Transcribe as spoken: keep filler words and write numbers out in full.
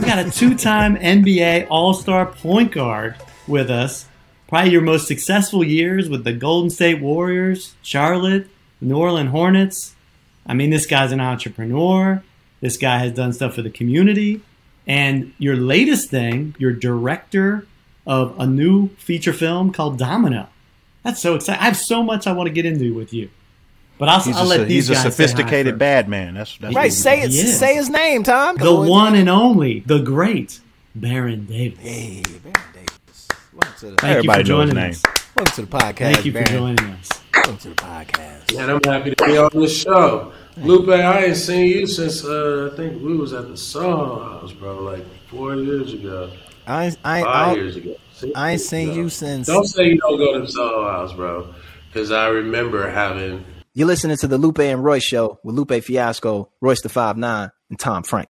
We got a two-time N B A All-Star point guard with us. Probably your most successful years with the Golden State Warriors, Charlotte, New Orleans Hornets. I mean, this guy's an entrepreneur. This guy has done stuff for the community. And your latest thing, you're director of a new feature film called Domino. That's so exciting. I have so much I want to get into with you. But I'll, I'll a, let these guys. He's a sophisticated bad man. That's, that's right. Say it. Is. Say his name, Tom. The on, one man. and only, the great Baron Davis. Hey, Baron Davis. Welcome to the Thank Everybody you for joining us. Welcome to the podcast. Thank you Baron. for joining us. Welcome to the podcast. And I'm happy to be on the show. Lupe, I ain't seen you since uh, I think we was at the Soho House, bro, like four years ago. I I five years ago. I ain't seen ago. you since. Don't say you don't go to the Soho House, bro, because I remember having. You're listening to the Lupe and Royce Show with Lupe Fiasco, Royce the Five Nine, and Tom Frank.